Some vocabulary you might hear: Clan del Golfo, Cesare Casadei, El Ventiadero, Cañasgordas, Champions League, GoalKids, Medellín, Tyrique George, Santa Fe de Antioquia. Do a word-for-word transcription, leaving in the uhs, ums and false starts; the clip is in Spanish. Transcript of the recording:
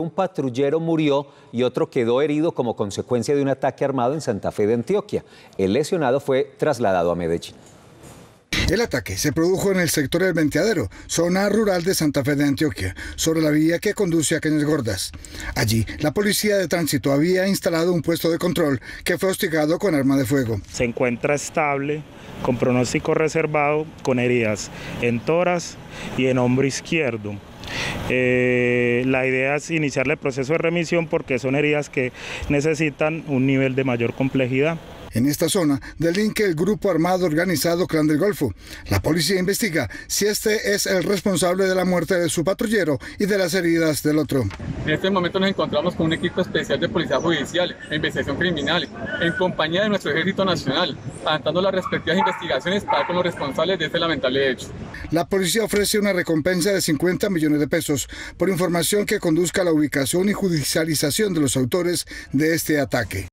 Un patrullero murió y otro quedó herido como consecuencia de un ataque armado en Santa Fe de Antioquia. El lesionado fue trasladado a Medellín. El ataque se produjo en el sector El Ventiadero, zona rural de Santa Fe de Antioquia, sobre la vía que conduce a Cañasgordas. Allí, la policía de tránsito había instalado un puesto de control que fue hostigado con arma de fuego. Se encuentra estable, con pronóstico reservado, con heridas en tórax y en hombro izquierdo. Eh, la idea es iniciarle el proceso de remisión porque son heridas que necesitan un nivel de mayor complejidad. En esta zona delinque el grupo armado organizado Clan del Golfo. La policía investiga si este es el responsable de la muerte de su patrullero y de las heridas del otro. En este momento nos encontramos con un equipo especial de policía judicial e investigación criminal, en compañía de nuestro Ejército Nacional, adelantando las respectivas investigaciones para con los responsables de este lamentable hecho. La policía ofrece una recompensa de cincuenta millones de pesos por información que conduzca a la ubicación y judicialización de los autores de este ataque.